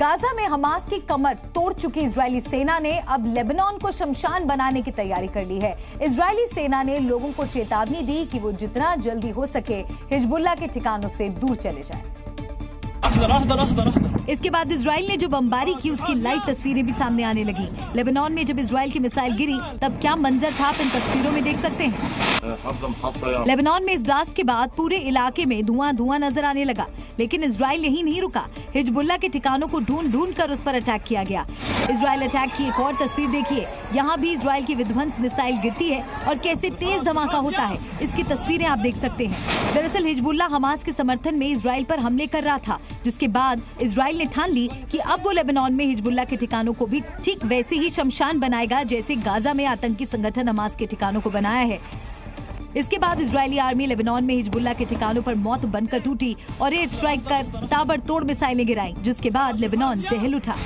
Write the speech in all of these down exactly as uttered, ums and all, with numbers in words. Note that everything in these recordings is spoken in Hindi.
गाजा में हमास की कमर तोड़ चुकी इजरायली सेना ने अब लेबनान को शमशान बनाने की तैयारी कर ली है। इजरायली सेना ने लोगों को चेतावनी दी कि वो जितना जल्दी हो सके हिजबुल्लाह के ठिकानों से दूर चले जाएं। इसके बाद इजरायल ने जो बमबारी की उसकी लाइव तस्वीरें भी सामने आने लगी। लेबनान में जब इजरायल की मिसाइल गिरी तब क्या मंजर था आप इन तस्वीरों में देख सकते हैं। लेबनान में इस ब्लास्ट के बाद पूरे इलाके में धुआं धुआं नजर आने लगा, लेकिन इजरायल यहीं नहीं रुका। हिजबुल्लाह के ठिकानों को ढूंढ ढूंढ कर उस पर अटैक किया गया। इजरायल अटैक की एक और तस्वीर देखिए, यहाँ भी इजरायल की विध्वंस मिसाइल गिरती है और कैसे तेज धमाका होता है, इसकी तस्वीरें आप देख सकते हैं। दरअसल हिजबुल्लाह हमास के समर्थन में इजरायल पर हमले कर रहा था, जिसके बाद इजरायल ने ठान ली कि अब वो लेबनान में हिजबुल्लाह के ठिकानों को भी ठीक वैसे ही शमशान बनाएगा जैसे गाजा में आतंकी संगठन हमास के ठिकानों को बनाया है। इसके बाद इजरायली आर्मी लेबनान में हिजबुल्लाह के ठिकानों पर मौत बनकर टूटी और एयर स्ट्राइक कर ताबड़तोड़ मिसाइलें गिराईं, जिसके बाद लेबनान दहल उठा।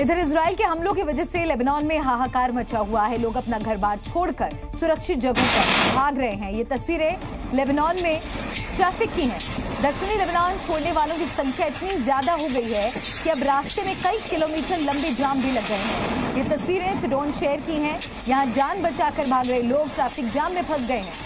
इधर इजरायल के हमलों की वजह से लेबनान में हाहाकार मचा हुआ है। लोग अपना घर बार छोड़कर सुरक्षित जगहों पर भाग रहे हैं। ये तस्वीरें लेबनान में ट्रैफिक की हैं। दक्षिणी लेबनान छोड़ने वालों की संख्या इतनी ज्यादा हो गई है कि अब रास्ते में कई किलोमीटर लंबे जाम भी लग गए हैं। ये तस्वीरें सिडोन शहर की हैं। यहाँ जान बचाकर भाग रहे लोग ट्रैफिक जाम में फंस गए हैं।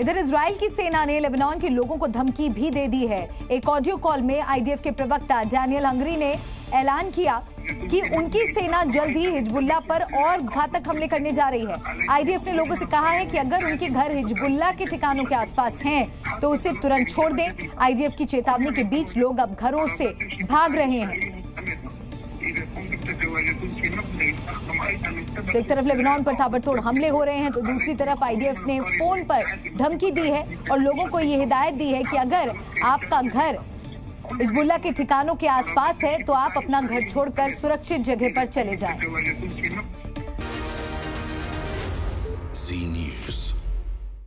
इधर इजरायल की सेना ने लेबनान के लोगों को धमकी भी दे दी है। एक ऑडियो कॉल में आईडीएफ के प्रवक्ता डैनियल हंग्री ने ऐलान किया कि उनकी सेना जल्द ही हिजबुल्लाह पर और घातक हमले करने जा रही है। आईडीएफ ने लोगों से कहा है कि अगर उनके घर हिजबुल्लाह के ठिकानों के आसपास हैं तो उसे तुरंत छोड़ दें। आईडीएफ की चेतावनी के बीच लोग अब घरों से भाग रहे हैं। तो एक तरफ लेबनान पर ताबड़तोड़ हमले हो रहे हैं तो दूसरी तरफ आईडीएफ ने फोन पर धमकी दी है और लोगों को ये हिदायत दी है कि अगर आपका घर हिजबुल्लाह के ठिकानों के आसपास है तो आप अपना घर छोड़कर सुरक्षित जगह पर चले जाएं।